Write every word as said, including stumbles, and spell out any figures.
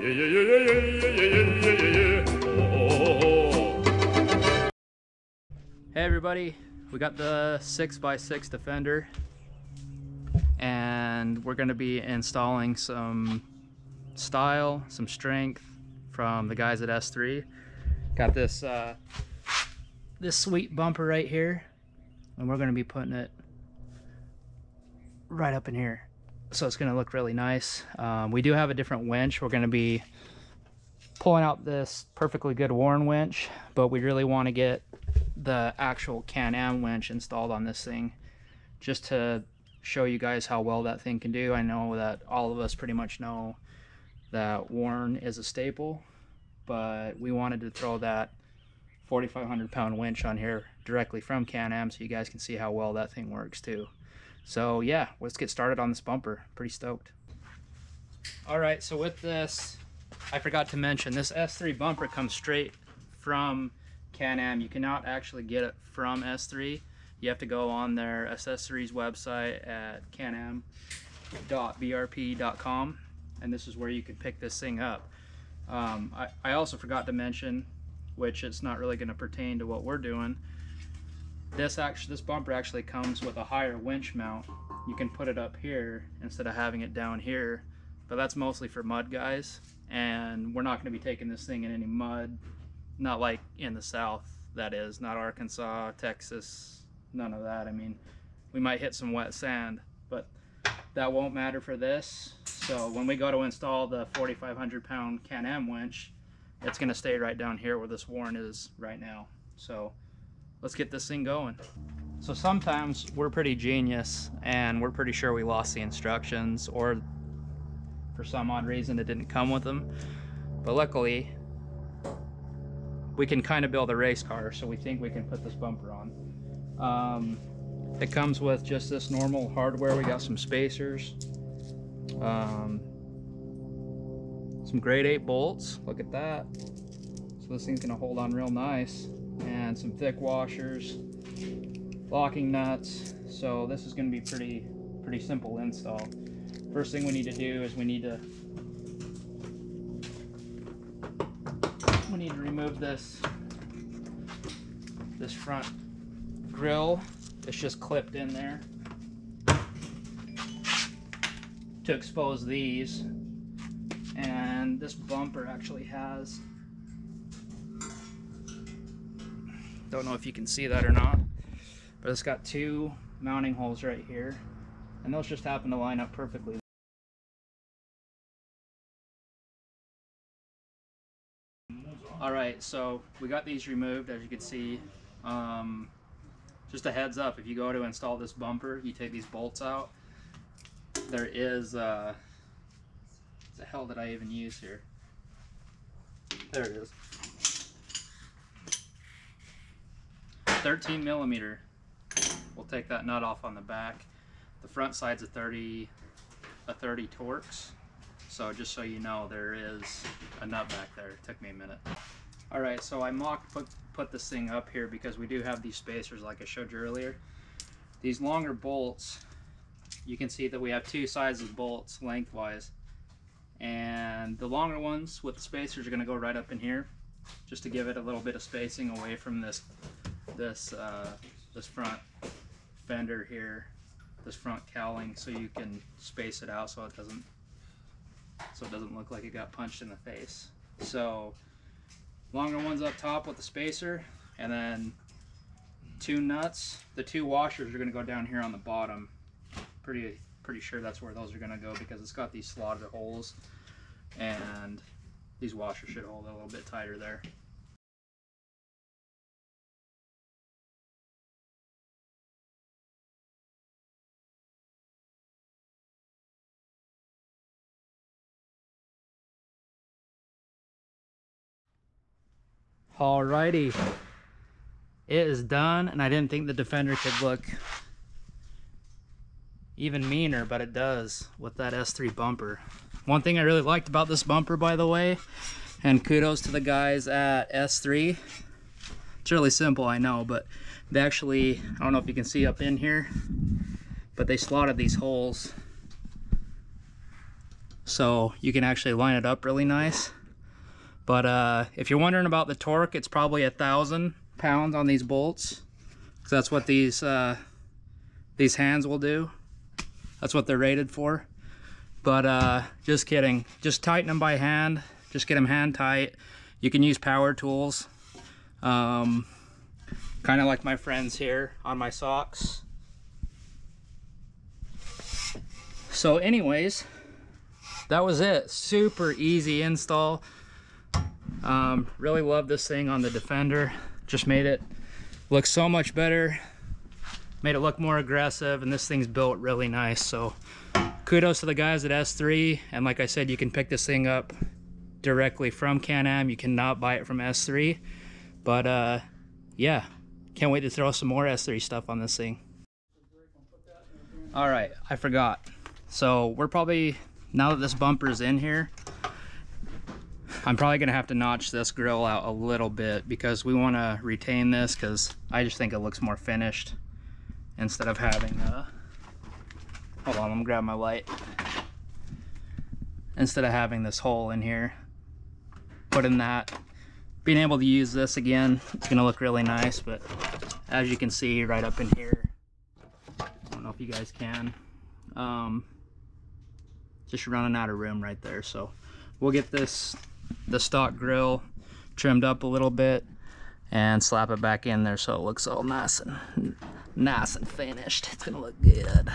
Yeah, yeah, yeah, yeah, yeah, yeah, yeah, yeah, yeah. Oh, oh, oh. Hey everybody, we got the six by six Defender and we're going to be installing some style, some strength from the guys at S three. Got this uh, this sweet bumper right here and we're going to be putting it right up in here. So it's going to look really nice. Um, we do have a different winch. We're going to be pulling out this perfectly good Warn winch, but we really want to get the actual Can-Am winch installed on this thing just to show you guys how well that thing can do. I know that all of us pretty much know that Warn is a staple, but we wanted to throw that forty-five hundred pound winch on here directly from Can-Am so you guys can see how well that thing works too. So yeah, let's get started on this bumper. Pretty stoked. All right, so with this, I forgot to mention, this S three bumper comes straight from Can-Am. You cannot actually get it from S three. You have to go on their accessories website at canam dot b r p dot com, and this is where you can pick this thing up. Um, I, I also forgot to mention, which it's not really going to pertain to what we're doing, This actually, this bumper actually comes with a higher winch mount. You can put it up here instead of having it down here, but that's mostly for mud guys, and we're not going to be taking this thing in any mud, not like in the south, that is, not Arkansas, Texas, none of that. I mean, we might hit some wet sand, but that won't matter for this. So when we go to install the forty-five hundred pound Can-Am winch, it's going to stay right down here where this Warn is right now. So let's get this thing going. So sometimes we're pretty genius and we're pretty sure we lost the instructions, or for some odd reason it didn't come with them. But luckily, we can kind of build a race car, so we think we can put this bumper on. Um, it comes with just this normal hardware. We got some spacers, um, some grade eight bolts. Look at that. So this thing's gonna hold on real nice. And some thick washers, locking nuts. So this is going to be pretty pretty simple install. First thing we need to do is we need to we need to remove this this front grill. It's just clipped in there to expose these. And this bumper actually has, don't know if you can see that or not, but it's got two mounting holes right here, and those just happen to line up perfectly. All right, so we got these removed, as you can see. Um, just a heads up, if you go to install this bumper, you take these bolts out. There is, uh, what the hell did I even use here? There it is. thirteen millimeter. We'll take that nut off on the back. The front side's a thirty, a thirty Torx. So just so you know, there is a nut back there. It took me a minute. All right, so I mocked put put this thing up here because we do have these spacers, like I showed you earlier. These longer bolts, you can see that we have two sides of bolts lengthwise, and the longer ones with the spacers are going to go right up in here, just to give it a little bit of spacing away from this. This uh, this front fender here, this front cowling, so you can space it out so it doesn't so it doesn't look like it got punched in the face. So longer ones up top with the spacer, and then two nuts. The two washers are going to go down here on the bottom. Pretty pretty sure that's where those are going to go because it's got these slotted holes, and these washers should hold a little bit tighter there. Alrighty, it is done, and I didn't think the Defender could look even meaner, but it does with that S three bumper. One thing I really liked about this bumper, by the way, and kudos to the guys at S three, it's really simple, I know, but they actually, I don't know if you can see up in here, but they slotted these holes so you can actually line it up really nice. But uh, if you're wondering about the torque, it's probably a thousand pounds on these bolts, because that's what these uh, these hands will do. That's what they're rated for. But uh, just kidding. Just tighten them by hand. Just get them hand tight. You can use power tools, um, kind of like my friends here on my socks. So anyways, that was it. Super easy install. Um, really love this thing on the Defender. Just made it look so much better. Made it look more aggressive, and this thing's built really nice. So kudos to the guys at S three. And like I said, you can pick this thing up directly from Can-Am. You cannot buy it from S three. But uh, yeah, can't wait to throw some more S three stuff on this thing. All right, I forgot. So we're probably, now that this bumper's in here, I'm probably gonna have to notch this grill out a little bit, because we want to retain this, because I just think it looks more finished instead of having uh hold on, I'm gonna grab my light. Instead of having this hole in here, put in that, being able to use this again, it's gonna look really nice. But as you can see right up in here, I don't know if you guys can, um, just running out of room right there. So we'll get this, the stock grill, trimmed up a little bit and slap it back in there so it looks all nice and nice and finished. It's gonna look good.